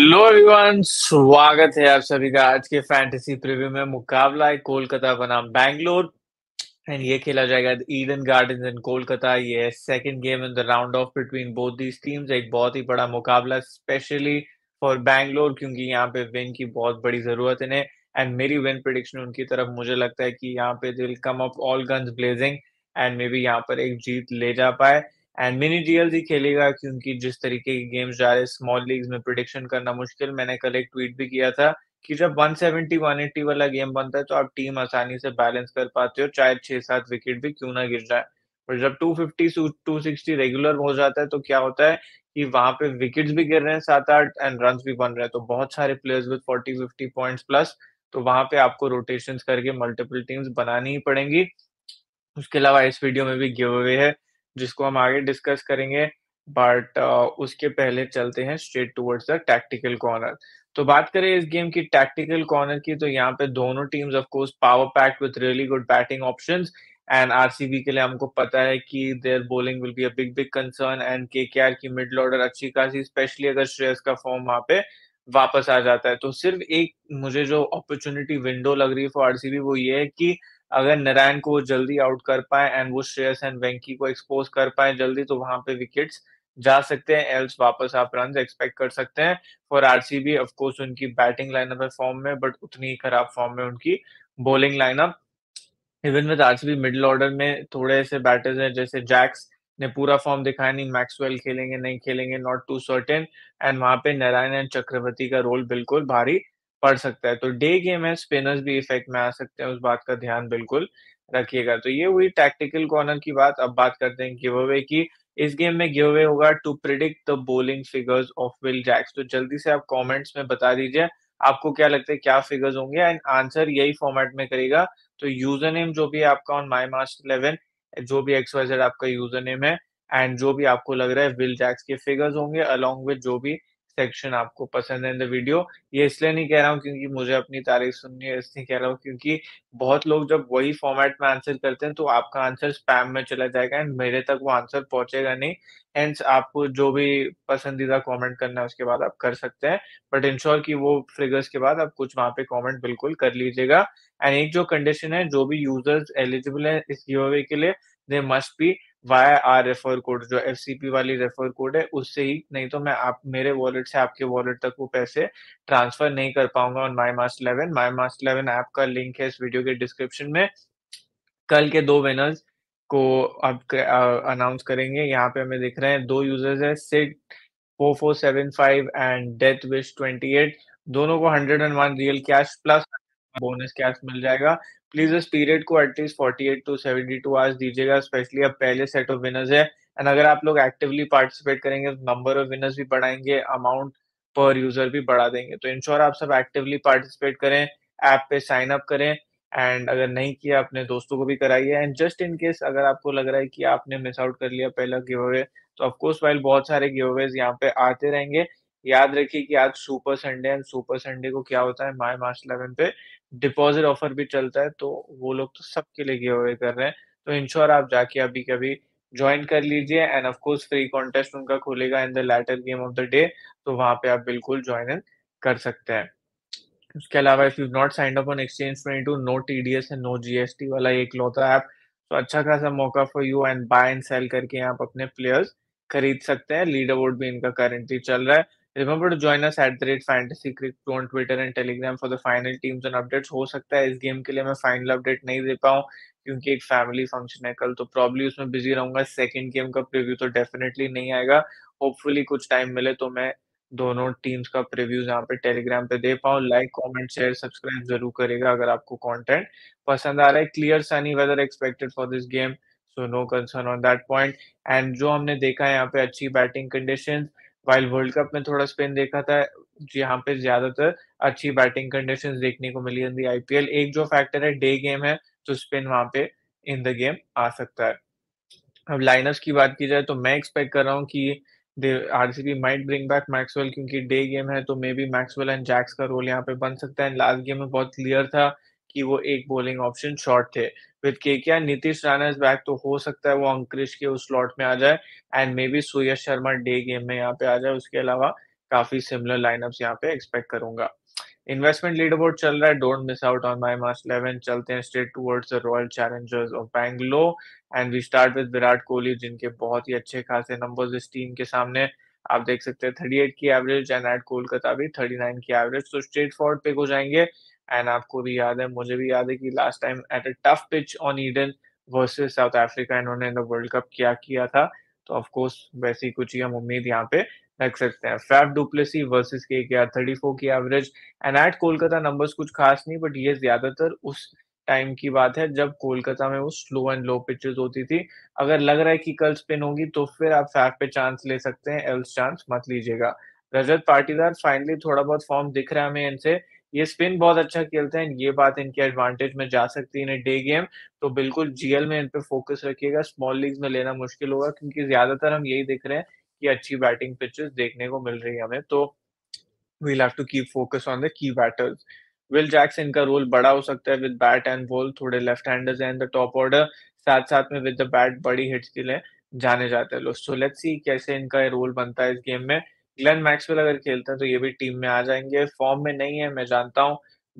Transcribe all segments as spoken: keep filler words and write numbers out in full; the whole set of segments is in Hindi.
हेलो एवरीवन, स्वागत है आप सभी का आज के फैंटेसी प्रीव्यू में। मुकाबला है कोलकाता बनाम बैंगलोर एंड ये खेला जाएगा ईडन गार्डन्स इन कोलकाता। ये है second game in the round of between both these teams. एक बहुत ही बड़ा मुकाबला स्पेशली फॉर बैंगलोर, क्योंकि यहाँ पे विन की बहुत बड़ी जरूरत इन्हें एंड मेरी विन प्रेडिक्शन उनकी तरफ। मुझे लगता है कि यहाँ पे they will come up all guns blazing and may be यहाँ पर एक जीत ले जा पाए। एंड मिनी डीएल ही खेलेगा क्योंकि जिस तरीके के गेम्स जा रहे स्मॉल लीग्स में प्रेडिक्शन करना मुश्किल। मैंने कल एक ट्वीट भी किया था कि जब एक सौ सत्तर एक सौ अस्सी वाला गेम बनता है तो आप टीम आसानी से बैलेंस कर पाते हो, चाहे छह सात विकेट भी क्यों ना गिर जाए। और जब दो सौ पचास दो सौ साठ रेगुलर हो जाता है तो क्या होता है कि वहां पे विकेट्स भी गिर रहे हैं सात आठ एंड रन भी बन रहे हैं, तो बहुत सारे players with forty fifty points plus, तो वहां पे आपको रोटेशन करके मल्टीपल टीम्स बनानी ही पड़ेंगी। उसके अलावा इस वीडियो में भी गिव अवे है जिसको हम आगे डिस्कस करेंगे, बट uh, उसके पहले चलते हैं straight towards the tactical corner. तो बात करें इस गेम की टैक्टिकल कॉर्नर की, तो यहाँ पे दोनों teams of course power packed with really good batting options and RCB के लिए हमको पता है कि there bowling will be a big big concern and KKR की मिडिल ऑर्डर अच्छी खासी, स्पेशली अगर श्रेयस का फॉर्म वहां पे वापस आ जाता है। तो सिर्फ एक मुझे जो अपॉर्चुनिटी विंडो लग रही है फॉर आरसीबी वो ये है कि अगर नारायण को वो जल्दी आउट कर पाए एंड वो श्रेयस एंड वेंकी को एक्सपोज कर पाए जल्दी, तो वहां पे विकेट्स जा सकते हैं, एल्स वापस आप रन एक्सपेक्ट कर सकते हैं फॉर आरसीबी। ऑफ कोर्स उनकी बैटिंग लाइनअप है फॉर्म में, बट उतनी ही खराब फॉर्म में उनकी bowling lineup. Even with RCB middle order में थोड़े से बैटर्स हैं जैसे जैक्स ने पूरा फॉर्म दिखाया नहीं, मैक्सवेल खेलेंगे नहीं खेलेंगे नॉट टू सर्टेन, एंड वहां पे नारायण एंड चक्रवर्ती का रोल बिल्कुल भारी पड़ सकता है। तो डे गेम है, स्पिनर्स भी इफेक्ट में आ सकते हैं, उस बात का ध्यान बिल्कुल रखिएगा। तो ये हुई टैक्टिकल कॉर्नर की बात। अब बात करते हैं गिव अवे की। इस गेम में गिव अवे होगा to predict the bowling figures of Will Jacks. तो जल्दी से आप कमेंट्स में बता दीजिए आपको क्या लगता है क्या फिगर्स होंगे, एंड आंसर यही फॉर्मेट में करेगा। तो यूजर नेम जो भी है आपका ऑन माई मास्टर इलेवन, जो भी एक्स वाई जेड आपका यूजर नेम है, एंड जो भी आपको लग रहा है विल जैक्स के फिगर्स होंगे अलॉन्ग विद जो भी सेक्शन आपको पसंद है इन द वीडियो। ये इसलिए नहीं कह रहा हूँ क्योंकि मुझे अपनी तारीफ सुननी है, इसलिए कह रहा हूँ क्योंकि बहुत लोग जब वही फॉर्मेट में आंसर करते हैं तो आपका आंसर स्पैम में चला जाएगा एंड मेरे तक वो आंसर पहुंचेगा नहीं। हेंस आपको जो भी पसंदीदा कमेंट करना है उसके बाद आप कर सकते हैं, बट इंश्योर कि वो फिगर्स के बाद आप कुछ वहां पे कमेंट बिल्कुल कर लीजिएगा। एंड एक जो कंडीशन है, जो भी यूजर्स एलिजिबल है इस गिव अवे के लिए दे must be via our refer code, जो एफसीपी वाली रेफर कोड है उससे ही, नहीं तो मैं आप मेरे वॉलेट से आपके वॉलेट तक वो पैसे ट्रांसफर नहीं कर पाऊंगा on my master eleven. My master eleven app का लिंक है इस वीडियो के डिस्क्रिप्शन में। कल के दो विनर्स को अब अनाउंस करेंगे। यहाँ पे हमें दिख रहे हैं दो यूजर्स है, Sid four four seven five and death wish twenty eight, दोनों को hundred and one real cash plus bonus cash मिल जाएगा। प्लीज इस पीरियड को एटलीस्ट अड़तालीस टू बहत्तर आवर्स दीजिएगा, स्पेशली अब पहले सेट ऑफ विनर्स है। एंड अगर आप लोग एक्टिवली पार्टिसिपेट करेंगे तो नंबर ऑफ विनर्स भी बढ़ाएंगे, अमाउंट पर यूजर भी बढ़ा देंगे। तो इंश्योर आप सब एक्टिवली पार्टिसिपेट करें, ऐप पे साइन अप करें, एंड अगर नहीं किया अपने दोस्तों को भी कराइए। एंड जस्ट इन केस अगर आपको लग रहा है कि आपने मिस आउट कर लिया पहला गिव अवे, तो ऑफकोर्स वाइल बहुत सारे गिव अवेज यहाँ पे आते रहेंगे। याद रखिए कि आज सुपर संडे है, सुपर संडे को क्या होता है माई मास्टर इलेवन पे डिपॉजिट ऑफर भी चलता है, तो वो लोग तो सबके लिए गिव अवे कर रहे हैं। तो इंश्योर आप जाके अभी कभी ज्वाइन कर लीजिए and of course free contest उनका खुलेगा in the letter game of the day, तो वहां पे आप बिल्कुल ज्वाइन कर सकते हैं। उसके अलावा if you not signed up on exchange twenty two, no TDS and no GST वाला एक लौता ऐप, तो अच्छा खासा मौका for you and buy and sell करके आप अपने प्लेयर्स खरीद सकते हैं। लीडर बोर्ड भी इनका करेंटली चल रहा है। Remember to join us at the Red Fantasy Cricket on Twitter and Telegram for the final teams and updates। हो सकता है इस गेम के लिए मैं फाइनल अपडेट नहीं दे पाऊँ क्योंकि एक फैमिली फंक्शन है कल, तो प्रॉब्ली उसमें बिजी रहूंगा। सेकंड गेम का प्रीव्यू तो डेफिनेटली नहीं आएगा, होपफुली कुछ टाइम मिले तो मैं दोनों टीम्स का प्रीव्यू यहाँ पे टेलीग्राम पे दे पाऊँ। लाइक कमेंट शेयर सब्सक्राइब जरूर करेगा अगर आपको कंटेंट पसंद आ रहा है। Clear sunny weather expected for this game, so no concern on that point. And जो हमने देखा है यहाँ पे अच्छी batting condition, while world cup में थोड़ा स्पिन देखा था, यहाँ पे ज्यादातर अच्छी बैटिंग कंडीशंस देखने को मिली इन दी आईपीएल। एक जो फैक्टर है डे गेम है, तो स्पिन वहां पे इन द गेम आ सकता है। अब लाइनअप्स की बात की जाए तो मैं एक्सपेक्ट कर रहा हूँ कि the RCB might bring back Maxwell, क्योंकि डे गेम है तो may be Maxwell and Jacks का रोल यहाँ पे बन सकता है। लास्ट गेम में बहुत क्लियर था कि वो एक बॉलिंग ऑप्शन शॉर्ट थे। With KKR Nitish Rana is back, तो हो सकता है वो अंकुरिश के उस स्लॉट में आ जाए and may be Surya Sharma day game में यहाँ पे आ जाए। उसके अलावा काफी सिमिलर लाइनअप्स यहाँ पे एक्सपेक्ट करूंगा। इन्वेस्टमेंट लीडरबोर्ड चल रहा है, don't miss out on my mast eleven. चलते हैं straight towards the Royal Challengers of Bangalore and we start with Virat Kohli, जिनके बहुत ही अच्छे खासे नंबर्स इस टीम के सामने आप देख सकते हैं। थर्टी एट की एवरेज एंड एट कोलकाता भी थर्टी नाइन की एवरेज, तो स्ट्रेट फॉरवर्ड पिक हो जाएंगे। एंड आपको भी याद है, मुझे भी याद है कि last time at a tough pitch on Eden versus South Africa इन्होंने इन द वर्ल्ड कप क्या किया था, तो ऑफ कोर्स वैसी कुछ ही हम उम्मीद यहाँ पे रख सकते हैं। Faf du Plessis versus KKR, thirty four की average and at Kolkata, numbers कुछ खास नहीं, बट ये ज्यादातर उस टाइम की बात है जब कोलकाता में वो स्लो एंड लो पिचेस होती थी। अगर लग रहा है कि कल स्पिन होगी तो फिर आप फैफ पे चांस ले सकते हैं, एल्स चांस मत लीजिएगा। रजत पाटीदार फाइनली थोड़ा बहुत फॉर्म दिख रहा है हमें इनसे, ये स्पिन बहुत अच्छा खेलते हैं, ये बात इनके एडवांटेज में जा सकती है। डे गेम तो बिल्कुल जीएल में इन पे फोकस रखिएगा, स्मॉल लीग्स में लेना मुश्किल होगा, क्योंकि ज्यादातर हम यही देख रहे हैं कि अच्छी बैटिंग पिचेस देखने को मिल रही है हमें, तो we'll have to keep focus on the key batters. Will Jacks, इनका रोल बड़ा हो सकता है विद बैट एंड बॉल, थोड़े लेफ्ट हैंडर्स हैं इन द टॉप ऑर्डर, साथ साथ में विद द बैट बड़ी हिट्स के लिए जाने जाते हैं लोग, सो लेट्स सी कैसे इनका रोल बनता है इस गेम में। ग्लेन मैक्सवेल अगर खेलता है तो ये भी टीम में आ जाएंगे, फॉर्म में नहीं है मैं जानता हूँ,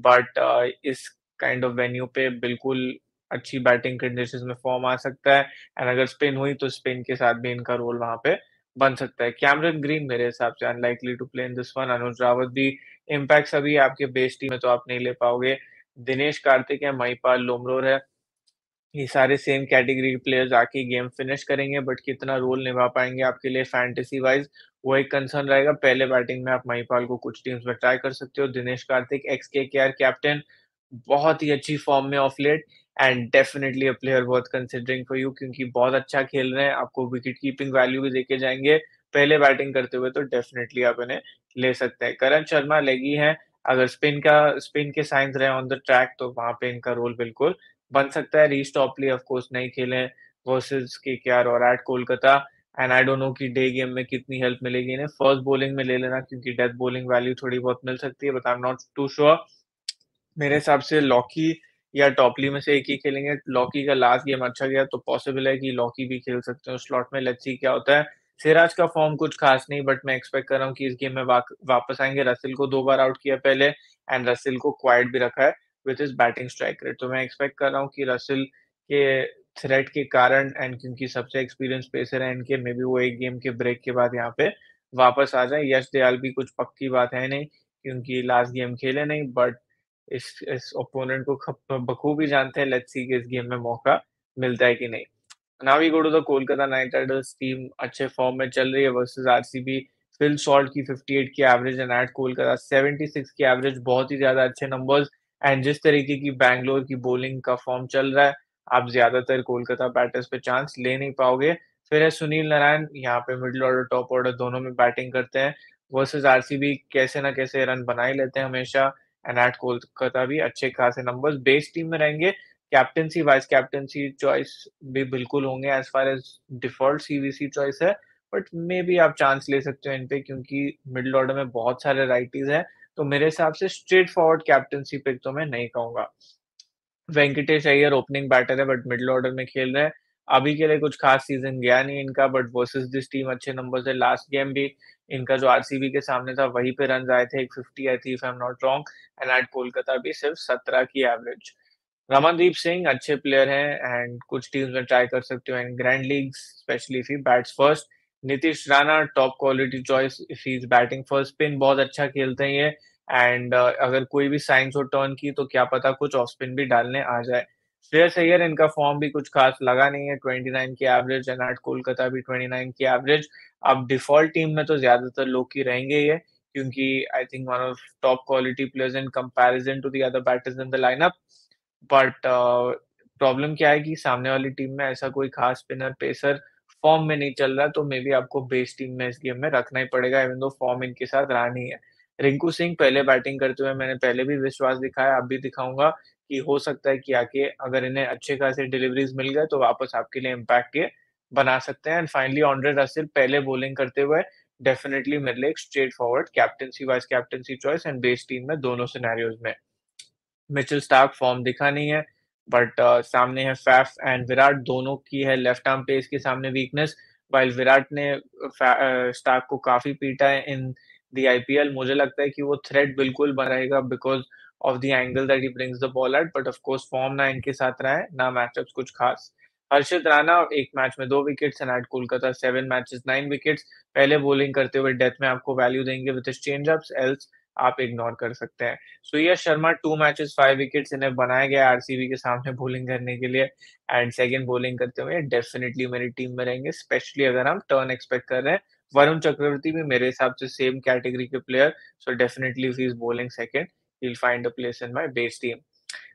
बट uh, इस काइंड ऑफ वेन्यू पे बिल्कुल अच्छी बैटिंग कंडीशंस में फॉर्म आ सकता है, एंड अगर स्पिन हुई तो स्पिन के साथ भी इनका रोल वहां पे बन सकता है। कैमरन ग्रीन मेरे हिसाब से unlikely to play in this one. Anuj Rawat भी इम्पैक्ट सभी आपके बेस टीम में तो आप नहीं ले पाओगे। दिनेश कार्तिक है, महिपाल लोमरोर है, ये सारे सेम कैटेगरी के प्लेयर्स आके गेम फिनिश करेंगे, बट कितना रोल निभा पाएंगे आपके लिए फैंटेसी वाइज वो एक कंसर्न रहेगा। पहले बैटिंग में आप महिपाल को कुछ टीम्स में ट्राई कर सकते हो। दिनेश कार्तिक एक्स के के आर कैप्टन, बहुत ही अच्छी फॉर्म में of late and definitely a player worth considering for you, क्योंकि बहुत अच्छा खेल रहे हैं, आपको विकेट कीपिंग वैल्यू भी देके जाएंगे पहले बैटिंग करते हुए, तो डेफिनेटली आप इन्हें ले सकते हैं। करण शर्मा लेगी है, अगर स्पिन का स्पिन के साइंस रहे ऑन द ट्रैक तो वहां पे इनका रोल बिल्कुल बन सकता है। रीस टॉपली ऑफ कोर्स नहीं खेले वर्सेस केकेआर और at Kolkata, and I don't know कि डे गेम में कितनी हेल्प मिलेगी इन्हें, फर्स्ट बॉलिंग में ले लेना क्योंकि डेथ बॉलिंग वैल्यू थोड़ी बहुत मिल सकती है, but I am not too sure. मेरे हिसाब से लॉकी या टॉपली में से एक ही खेलेंगे। लॉकी का लास्ट गेम अच्छा गया तो पॉसिबल है कि लॉकी भी खेल सकते हैं स्लॉट में, लेट्स सी क्या होता है। सिराज का फॉर्म कुछ खास नहीं, बट मैं एक्सपेक्ट कर रहा हूँ कि इस गेम में वापस आएंगे। रसेल को दो बार आउट किया पहले एंड रसेल को क्वाइट भी रखा है with his batting strike rate, तो मैं एक्सपेक्ट कर रहा हूँ कि रसेल के थ्रेट के कारण एंड क्योंकि सबसे एक्सपीरियंस पेसर है इनके, मे बी वो एक गेम के ब्रेक के बाद यहाँ पे वापस आ जाए। यश दयाल भी कुछ पक्की बात है नहीं क्योंकि लास्ट गेम खेले नहीं, बट इस इस ओपोनेंट को बखूबी जानते हैं, लेट्स सी कि इस गेम में मौका मिलता है कि नहीं। Now we go to the Kolkata Knight Riders, team अच्छे फॉर्म में चल रही है वर्सेस आरसीबी। फिल सॉल्ट की अट्ठावन की एवरेज एंड एट कोलकाता छिहत्तर की एवरेज, बहुत ही ज्यादा अच्छे नंबर्स, एंड जिस तरीके की बैंगलोर की बॉलिंग का फॉर्म चल रहा है आप ज्यादातर कोलकाता बैटर्स पे चांस ले नहीं पाओगे। फिर है सुनील नारायण, यहाँ पे मिडिल ऑर्डर टॉप ऑर्डर दोनों में बैटिंग करते हैं वर्सेस आरसीबी कैसे ना कैसे रन बना ही लेते हैं हमेशा, एंड एट कोलकाता भी अच्छे खासे नंबर्स बेस टीम में रहेंगे। कैप्टेंसी वाइस कैप्टेंसी चॉइस भी बिल्कुल होंगे as far as default CVC choice है, बट मे बी आप चांस ले सकते हो इन पे क्योंकि मिडिल ऑर्डर में बहुत सारे राइटीज हैं, तो मेरे हिसाब से स्ट्रेट फॉरवर्ड कैप्टेंसी पिक तो मैं नहीं कहूंगा। वेंकटेश अय्यर ओपनिंग बैटर है बट मिडिल ऑर्डर में खेल रहे हैं, अभी के लिए कुछ खास सीजन गया नहीं इनका, बट वर्सेस दिस टीम अच्छे नंबर्स है। लास्ट गेम भी इनका जो आरसीबी के सामने था वहीं पे रन आए थे एक सौ पचास आई थी if I am not wrong, and at Kolkata भी सिर्फ सत्रह की एवरेज। रमनदीप सिंह अच्छे प्लेयर हैं एंड कुछ टीम्स में ट्राई कर सकते हो and grand league specially if he bats first. Nitish Rana top quality choice if he is batting first, spin बहुत अच्छा खेलते हैं ये, एंड uh, अगर कोई भी साइंस हो टर्न की तो क्या पता कुछ ऑफ स्पिन भी डालने आ जाए। श्रेयस अय्यर इनका फॉर्म भी कुछ खास लगा नहीं है, उनतीस की एवरेज एंड एट कोलकाता भी उनतीस की एवरेज। अब डिफॉल्ट टीम में तो ज्यादातर लोग ही रहेंगे ये, क्योंकि I think one of top quality players in comparison to the other batters in the lineup, but problem क्या है कि सामने वाली टीम में ऐसा कोई खास स्पिनर पेसर फॉर्म में नहीं चल रहा, तो मे बी आपको बेस टीम में इस गेम में रखना ही पड़ेगा इवन दो फॉर्म इनके साथ रहनी है। रिंकू सिंह पहले बैटिंग करते हुए मैंने पहले भी विश्वास दिखाया, अब भी दिखाऊंगा कि हो सकता है कि आके अगर इन्हें अच्छे खासे डिलीवरीज मिल गए तो वापस आपके लिए इम्पैक्ट ये बना सकते हैं। एंड फाइनली आंड्रे रसेल पहले बॉलिंग करते हुए डेफिनेटली मेरे लिए straight forward captaincy vice captaincy choice and base team में दोनों सिनेरियोज में। मिचेल स्टार्क फॉर्म दिखा नहीं है, बट uh, सामने है फैफ एंड विराट, दोनों की है लेफ्ट आर्म पेस के सामने वीकनेस, वाइल विराट ने uh, स्टार्क को काफी पीटा है इन the I P L, मुझे लगता है कि वो थ्रेट बिल्कुल बनाएगा because of the angle that he brings the ball at, but of course form ना इनके साथ रहा है ना मैचअप्स कुछ खास। हर्षित राणा एक मैच में दो wickets and at Kolkata seven matches nine wickets, पहले बॉलिंग करते हुए डेथ में आपको वैल्यू देंगे विद हिज चेंजअप्स, एल्स आप इग्नोर कर सकते हैं। Surya Sharma two matches five wickets, इन्हें बनाया गया आरसीबी के सामने बॉलिंग करने के लिए एंड सेकंड बॉलिंग करते हुए डेफिनेटली मेरी टीम में रहेंगे, स्पेशली अगर हम टर्न एक्सपेक्ट कर रहे हैं। वरुण चक्रवर्ती भी मेरे हिसाब से सेम कैटेगरी के player, so definitely if he is bowling second he will find a place in my base team.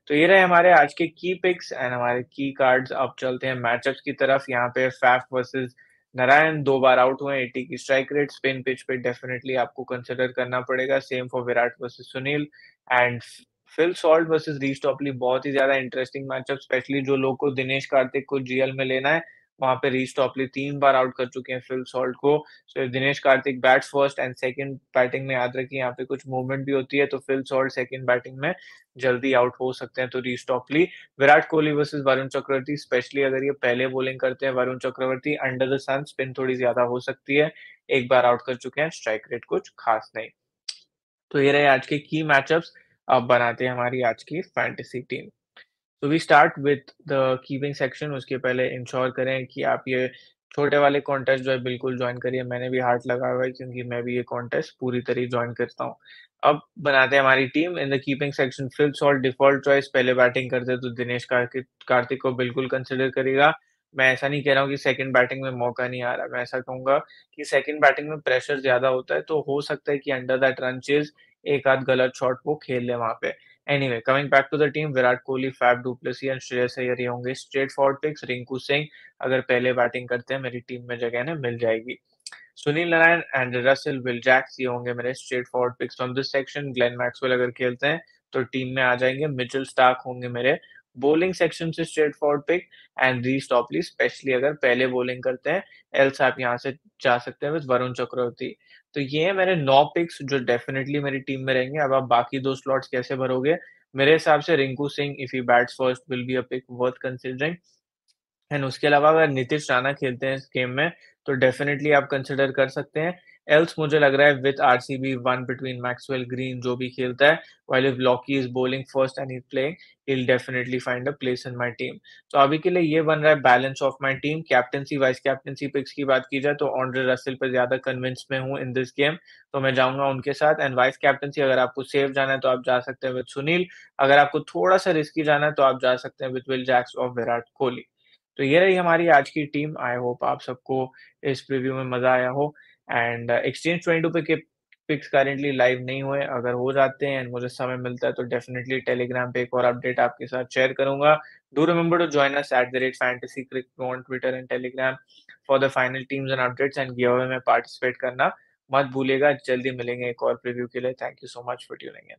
तो ये रहे हमारे आज के की पिक्स एंड हमारे की कार्ड्स। अब चलते हैं मैचअप्स की तरफ। यहाँ पे फैफ वर्सेस नारायण दो बार आउट हुए, अस्सी की स्ट्राइक रेट, स्पिन पिच पे डेफिनेटली आपको कंसिडर करना पड़ेगा। Same for Virat versus Sunil and Phil Salt versus Reece Topley, बहुत ही ज्यादा इंटरेस्टिंग मैचअप, स्पेशली जो लोग को दिनेश कार्तिक को जीएल में लेना है वहां पे रीस टॉपली तीन बार आउट कर चुके हैं फिल सॉल्ट को। So Dinesh Karthik bats first and second batting में, याद रखिए यहाँ पे कुछ मूवमेंट भी होती है, तो फिल सॉल्ट सेकंड बैटिंग में जल्दी आउट हो सकते हैं। तो Reece Topley. Virat Kohli versus Varun Chakravarthy, specially अगर ये पहले बॉलिंग करते हैं Varun Chakravarthy, under the sun spin थोड़ी ज्यादा हो सकती है, एक बार आउट कर चुके हैं, स्ट्राइक रेट कुछ खास नहीं। तो ये रहे आज के की मैचअप्स। अब बनाते हैं हमारी आज की फैंटेसी टीम। तो we start with the keeping section. उसके पहले इंश्योर करें कि आप ये छोटे वाले कॉन्टेस्ट जो है बिल्कुल ज्वाइन करिए, मैंने भी हार्ट लगा हुआ है क्योंकि मैं भी ये कॉन्टेस्ट पूरी तरह ज्वाइन करता हूँ। अब बनाते हैं हमारी team. In the keeping section Phil Salt default choice, पहले बैटिंग करते हैं तो दिनेश कार्तिक कार्तिक को बिल्कुल कंसिडर करेगा। मैं ऐसा नहीं कह रहा हूँ कि सेकंड बैटिंग में मौका नहीं आ रहा, मैं ऐसा कहूंगा कि सेकंड बैटिंग में प्रेशर ज्यादा होता है, तो हो सकता है कि अंडर दैट रन चेज एक आध गलत शॉट वो खेल ले वहां पे। Anyway, coming back to the team, Virat Kohli, Faf du Plessis and Shreyas Iyer ये होंगे straight forward picks. Rinku Singh अगर पहले बैटिंग करते हैं मेरी टीम में जगह इन्हें मिल जाएगी। Sunil Narayan, Andre Russell, Will Jacks ये होंगे मेरे straight forward picks from this section. Glenn Maxwell अगर खेलते हैं तो टीम में आ जाएंगे। मिचेल स्टार्क होंगे मेरे बॉलिंग सेक्शन से straight forward pick and Reece Topley, specially अगर पहले बॉलिंग करते हैं, एल्स आप यहाँ से जा सकते हैं विद वरुण चक्रवर्ती। तो ये है मेरे नौ पिक्स जो डेफिनेटली मेरी टीम में रहेंगे। अब आप बाकी दो स्लॉट्स कैसे भरोगे? मेरे हिसाब से Rinku Singh if he bats first will be a pick worth considering, and उसके अलावा अगर नीतीश राणा खेलते हैं इस गेम में तो डेफिनेटली आप कंसिडर कर सकते हैं। एल्स मुझे लग रहा है with RCB one between Maxwell, Green जो भी खेलता है, while if Lockie is bowling first and he playing he will definitely find a place in my team. तो अभी के लिए ये बन रहा है balance of my team. Captaincy vice captaincy picks की बात की जाए तो ऑन्ड्रे रसेल पर ज्यादा कन्विंस में हूँ इन दिस गेम, तो मैं जाऊंगा उनके साथ। एंड वाइस कैप्टनसी अगर आपको सेफ जाना है तो आप जा सकते हैं विद सुनील, अगर आपको थोड़ा सा रिस्की जाना है तो आप जा सकते हैं विद विल जैक्स और विराट कोहली। तो ये रही हमारी आज की टीम। आई होप आप सबको इस प्रीव्यू में मजा आया हो। एंड एक्सचेंज ट्वेंटी टू पे के पिक्स करेंटली लाइव नहीं हुए, अगर हो जाते हैं एंड मुझे समय मिलता है तो डेफिनेटली टेलीग्राम पे एक और अपडेट आपके साथ शेयर करूंगा। Do remember to join us at the rate fantasy cricket on Twitter and Telegram for the final teams and updates, and giveaway में पार्टिसिपेट करना मत भूलेगा। जल्दी मिलेंगे एक और प्रीव्यू के लिए। Thank you so much for tuning in.